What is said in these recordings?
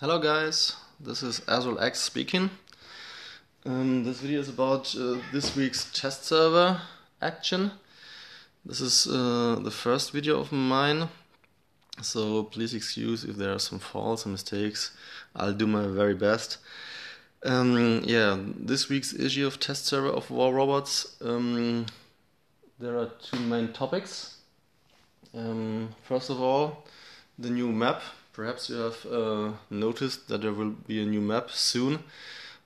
Hello guys, this is Azrael-X speaking. This video is about this week's test server action. This is the first video of mine, so please excuse if there are some faults and mistakes. I'll do my very best. This week's issue of test server of War Robots, there are two main topics. First of all, the new map. Perhaps you have noticed that there will be a new map soon,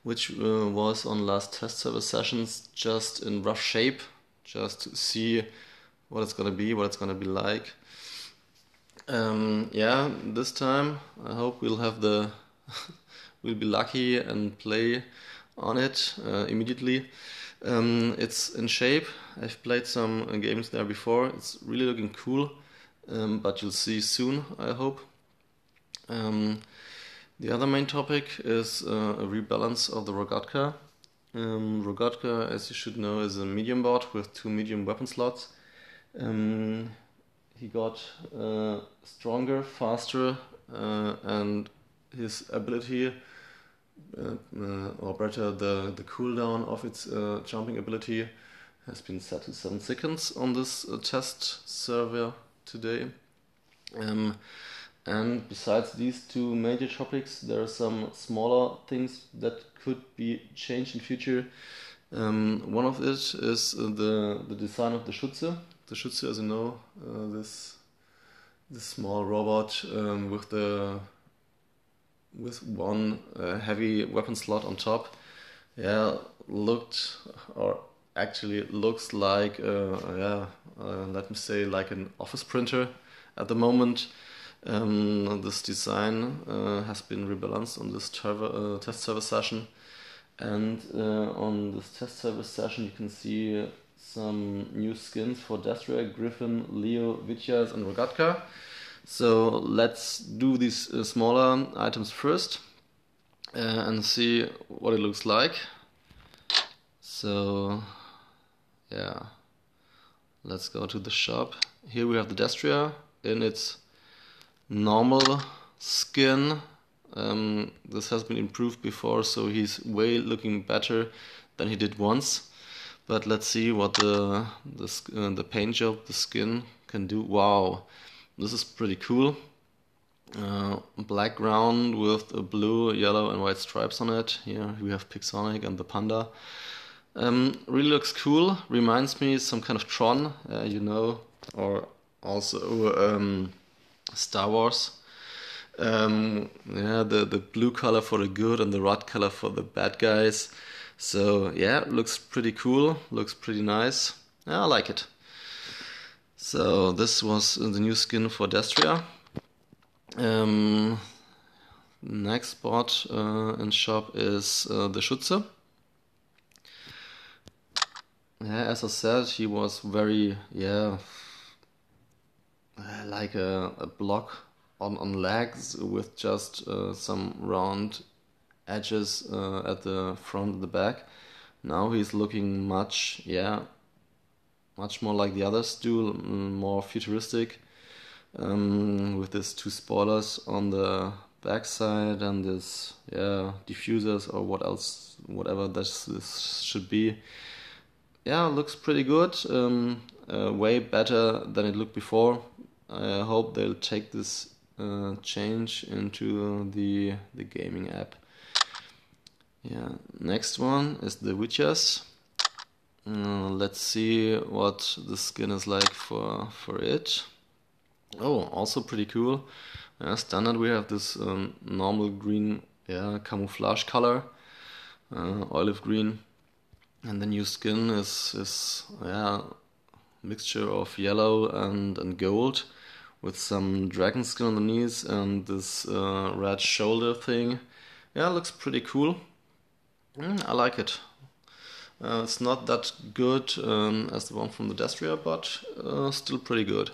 which was on last test server sessions just in rough shape, just to see what it's gonna be, like. This time I hope we'll have the we'll be lucky and play on it immediately. It's in shape. I've played some games there before. It's really looking cool, but you'll see soon, I hope. The other main topic is a rebalance of the Rogatka. Rogatka, as you should know, is a medium bot with two medium weapon slots. He got stronger, faster, and his ability, or better, the cooldown of its jumping ability has been set to 7 seconds on this test server today. And besides these two major topics, there are some smaller things that could be changed in future. One of it is the design of the Schutze. The Schutze, as you know, this small robot with one heavy weapon slot on top, actually looks like let me say like an office printer at the moment. This design has been rebalanced on this test server session, and on this test server session you can see some new skins for Destria, Griffin, Leo, Vitya and Rogatka. So let's do these smaller items first and see what it looks like. So yeah, let's go to the shop. Here we have the Destria in its normal skin. This has been improved before, so he's way looking better than he did once, but let's see what the paint job, the skin, can do. Wow, this is pretty cool. Black ground with a blue, yellow and white stripes on it. Here we have Pixonic and the panda. Really looks cool. Reminds me some kind of Tron, you know, or also Star Wars. The blue color for the good and the red color for the bad guys. So yeah, looks pretty cool, looks pretty nice. Yeah, I like it. So this was the new skin for Destria. Next spot in shop is the Schutze. Yeah, as I said, he was very like a block on legs with just some round edges at the front and the back. Now he's looking much more like the others do, more futuristic, with these two spoilers on the backside and this diffusers or whatever this should be. Yeah, looks pretty good. Way better than it looked before. I hope they'll take this change into the gaming app. Yeah, next one is the Witchers. Let's see what the skin is like for it. Oh, also pretty cool. Standard, we have this normal green, camouflage color, olive green, and the new skin is mixture of yellow and gold with some dragon skin on the knees and this red shoulder thing. Yeah, looks pretty cool. I like it. It's not that good as the one from the Destria, but still pretty good.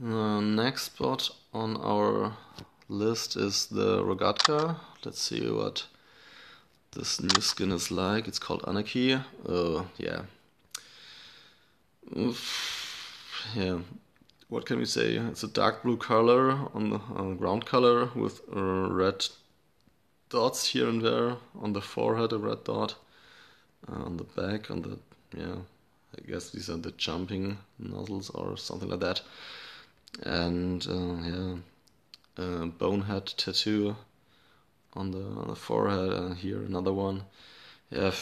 Next spot on our list is the Rogatka. Let's see what this new skin is like. It's called Anarchy. Yeah. what can we say? It's a dark blue color on the ground color with red dots here and there. On the forehead a red dot, on the back, on the, yeah, I guess these are the jumping nozzles or something like that. And yeah, a bonehead tattoo on the forehead, and here another one. Yeah,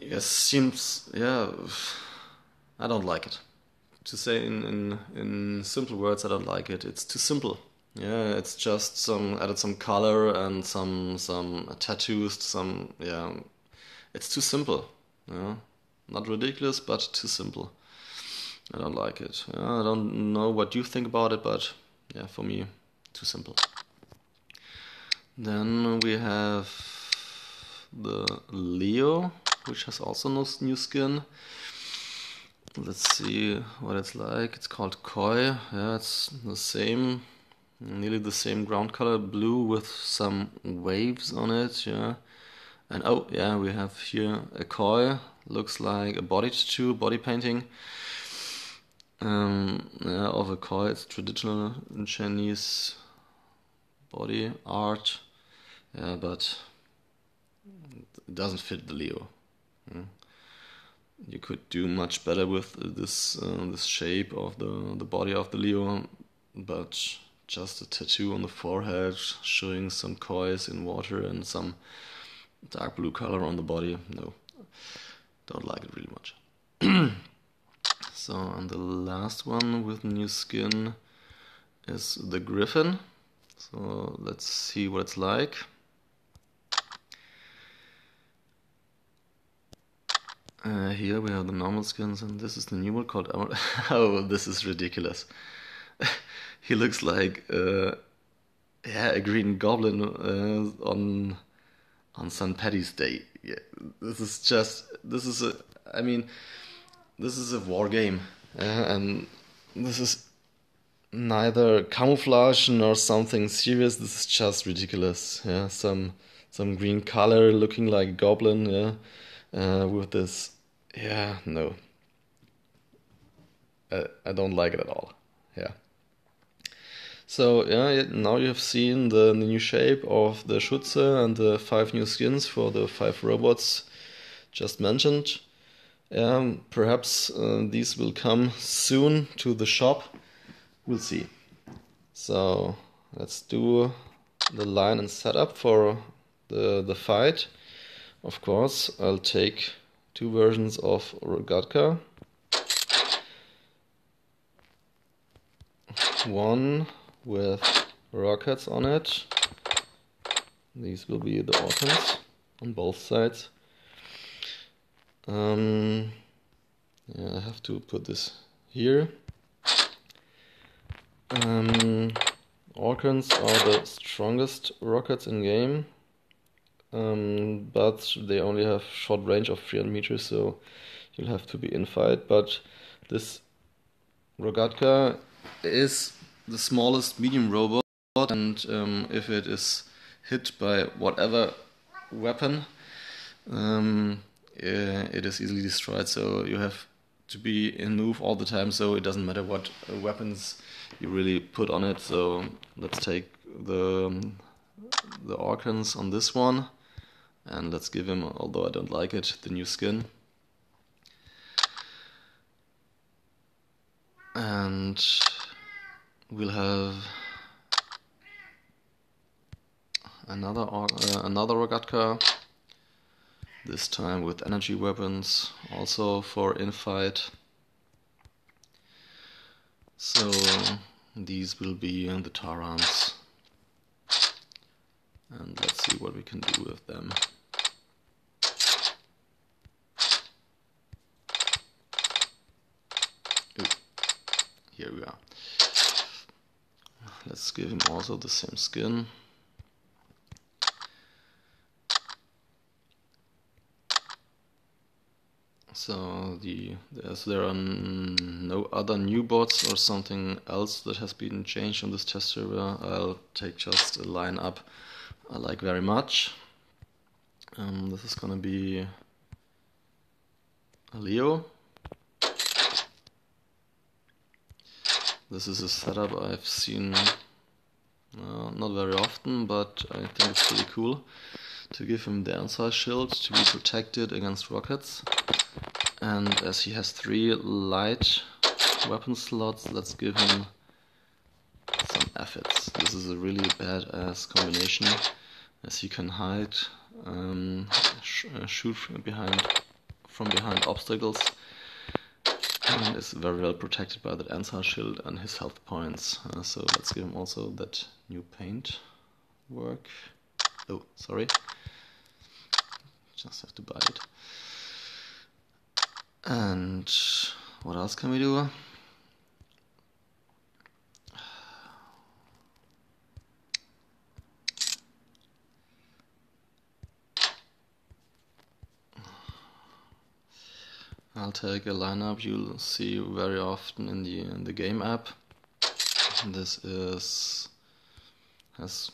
it seems, yeah, I don't like it. To say in simple words, I don't like it. It's too simple. Yeah, it's just some, added some color and some tattoos, some, yeah, it's too simple. Yeah, not ridiculous, but too simple. I don't like it. Yeah, I don't know what you think about it, but yeah, for me, too simple. Then we have the Leo, which has also no new skin. Let's see what it's like. It's called Koi. Yeah, it's the same, nearly the same ground color, blue with some waves on it. Yeah, and oh yeah, we have here a Koi. Looks like a body tattoo, body painting. Yeah, of a Koi. It's traditional Chinese body art, yeah, but it doesn't fit the Leo. Yeah. You could do much better with this this shape of the body of the Leo, but just a tattoo on the forehead showing some coils in water and some dark blue color on the body. No, don't like it really much. So, and the last one with new skin is the Griffin. So let's see what it's like. Here we have the normal skins, and this is the new one called... Oh, this is ridiculous. He looks like yeah, a green goblin on St. Paddy's Day. Yeah, this is just... This is a... I mean, this is a war game. And this is neither camouflage nor something serious. This is just ridiculous. Yeah, some green color looking like a goblin, yeah. With this, yeah, no, I don't like it at all. Yeah. So yeah, now you've seen the new shape of the Schutze and the 5 new skins for the 5 robots just mentioned. Perhaps these will come soon to the shop. We'll see. So let's do the line and setup for the fight. Of course, I'll take 2 versions of Rogatka. One with rockets on it. These will be the Orkans on both sides. Yeah, I have to put this here. Orkans are the strongest rockets in game. But they only have short range of 300 meters, so you'll have to be in fight. But this Rogatka is the smallest medium robot, and if it is hit by whatever weapon, it is easily destroyed. So you have to be in move all the time, so it doesn't matter what weapons you really put on it. So let's take the Orkans on this one. And let's give him, although I don't like it, the new skin. And we'll have another Rogatka, this time with energy weapons, also for infight. So these will be the Tarans. And let's see what we can do with them. Here we are. Let's give him also the same skin. So as there are no other new bots or something else that has been changed on this test server, I'll take just a line up I like very much. This is gonna be a Leo. This is a setup I've seen not very often, but I think it's pretty cool. To give him the Ansar shield to be protected against rockets. And as he has 3 light weapon slots, let's give him some aphids. This is a really badass combination, as he can hide, shoot from behind obstacles, and is very well protected by that Ansar shield and his health points. So let's give him also that new paint work. Oh, sorry, just have to buy it. And what else can we do? I'll take a lineup you'll see very often in the game app. This has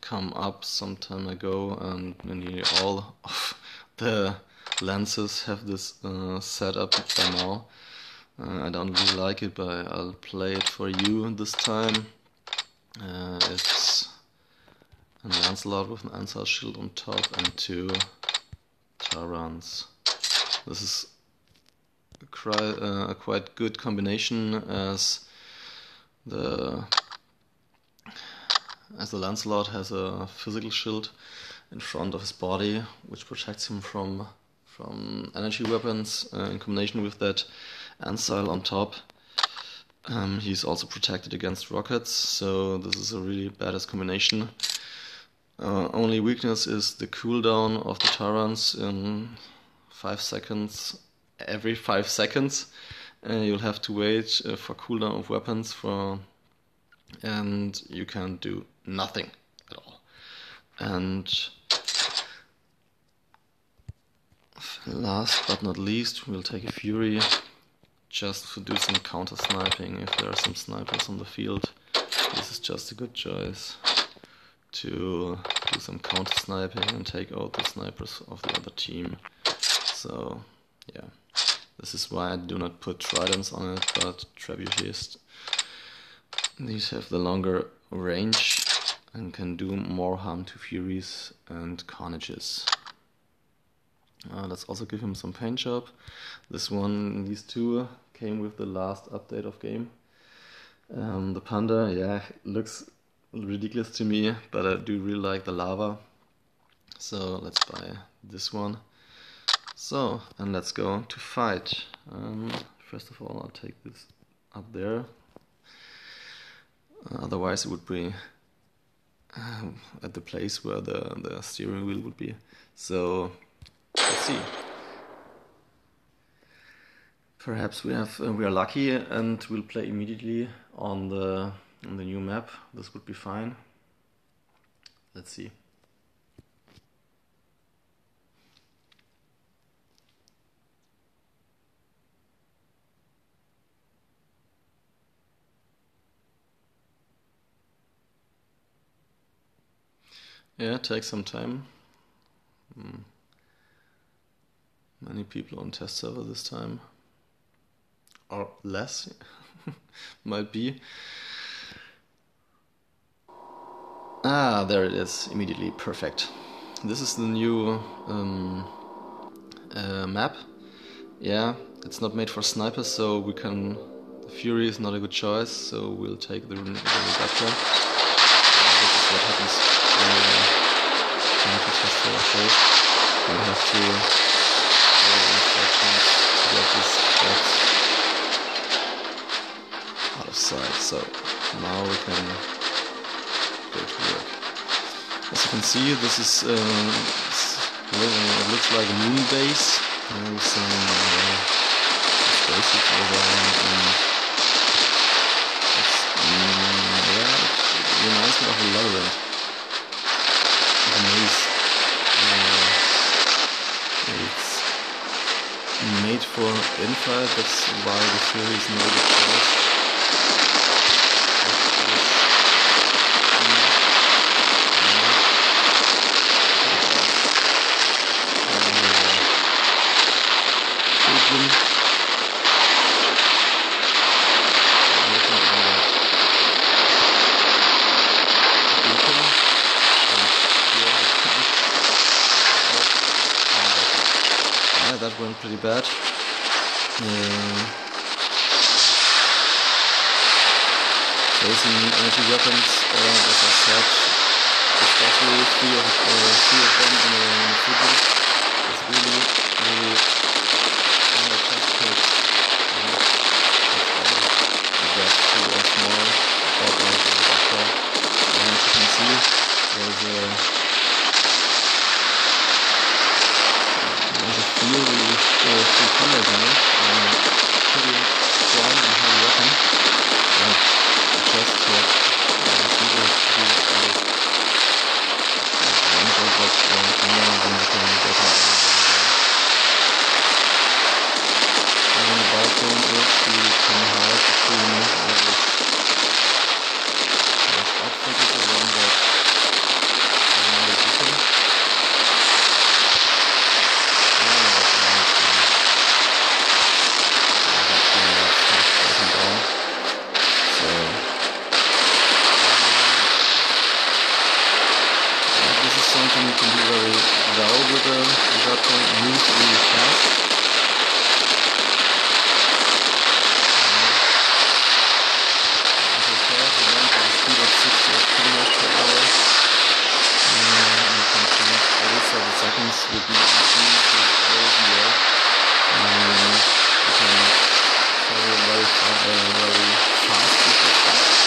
come up some time ago, and nearly all of the lenses have this setup by now. I don't really like it, but I'll play it for you this time. It's a Lancelot with an Ansar shield on top and 2 Tarans. This is a quite good combination, as the Lancelot has a physical shield in front of his body, which protects him from energy weapons. In combination with that Ancile on top, he's also protected against rockets, so this is a really badass combination. Only weakness is the cooldown of the Tarans in 5 seconds. Every 5 seconds you'll have to wait for cooldown of weapons, and you can do nothing at all. And last but not least, we'll take a Fury just to do some counter sniping. If there are some snipers on the field, this is just a good choice to do some counter sniping and take out the snipers of the other team. So yeah, this is why I do not put tridents on it, but trebuchets. These have the longer range and can do more harm to Furies and Carnages. Let's also give him some paint job. These two came with the last update of game. The panda, yeah, looks ridiculous to me, but I do really like the lava. So let's buy this one. So, and let's go to fight. First of all, I'll take this up there. Otherwise it would be at the place where the steering wheel would be. So let's see. Perhaps we are lucky and we'll play immediately on the new map. This would be fine. Let's see. Yeah, take some time. Many people on test server this time, or less, might be. Ah, there it is, immediately, perfect. This is the new map. Yeah, it's not made for snipers, so we can... Fury is not a good choice, so we'll take the Rogatka. This is what happens. We have to follow instructions to get this box out of sight. So now we can go to work. As you can see, this is it looks like a moon base. There's some spaces around, and it's, yeah, it reminds me of a labyrinth. Made for infight, that's why the Fury is not a good choice. went pretty bad. Facing energy weapons, as I said, especially three of them in the prison, is really, really tough hit. I guess two or more, but like in the background. And as you can see, there's a Fury free combat damage, pretty strong and heavy weapon. Just to people to do one job, but more than you can get out of it. And the bike zone is you can hide between there's obstacles around that around the beacon. Something you can do very well with a Rogatka, moves really fast. As I said, he runs at a speed of 60 kilometers per hour. And you can change every several seconds with the machine to always in the air. You can travel very fast with the fast.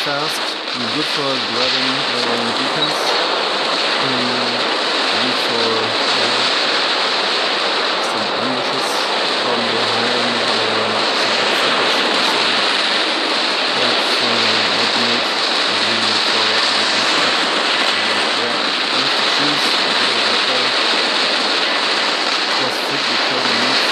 Fast, good for grabbing beacons, and for some ambushes from behind, some obstacles, that make really for everything. If you choose to do that way, just pick because it needs.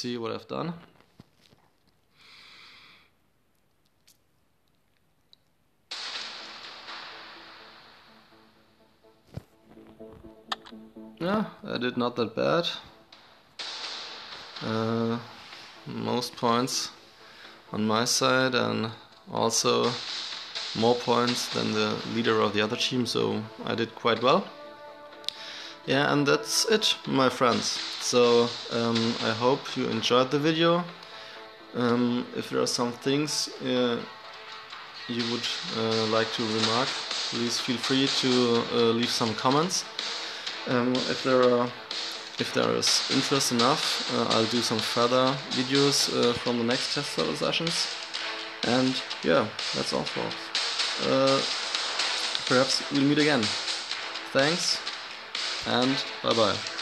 See what I've done. Yeah, I did not that bad. Most points on my side, and also more points than the leader of the other team, so I did quite well. Yeah, and that's it, my friends. So, I hope you enjoyed the video. If there are some things you would like to remark, please feel free to leave some comments. If there is interest enough, I'll do some further videos from the next test sessions. And yeah, that's all for us. Perhaps we'll meet again. Thanks, and bye-bye.